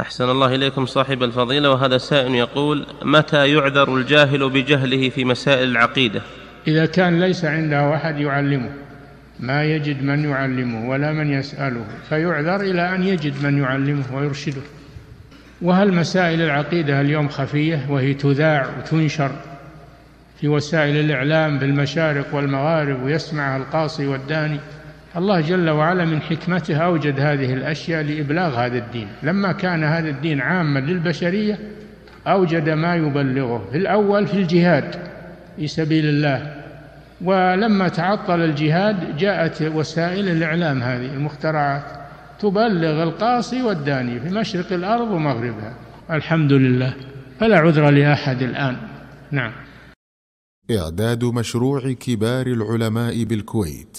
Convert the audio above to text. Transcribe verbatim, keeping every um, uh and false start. أحسن الله إليكم صاحب الفضيلة. وهذا سائل يقول: متى يعذر الجاهل بجهله في مسائل العقيدة؟ إذا كان ليس عنده أحد يعلمه، ما يجد من يعلمه ولا من يسأله، فيعذر إلى أن يجد من يعلمه ويرشده. وهل مسائل العقيدة اليوم خفية وهي تذاع وتنشر في وسائل الإعلام بالمشارق والمغارب ويسمعها القاصي والداني؟ الله جل وعلا من حكمته أوجد هذه الأشياء لإبلاغ هذا الدين. لما كان هذا الدين عاما للبشرية أوجد ما يبلغه، في الأول في الجهاد في سبيل الله، ولما تعطل الجهاد جاءت وسائل الإعلام هذه المخترعات تبلغ القاصي والداني في مشرق الأرض ومغربها، الحمد لله، فلا عذر لأحد الآن. نعم. إعداد مشروع كبار العلماء بالكويت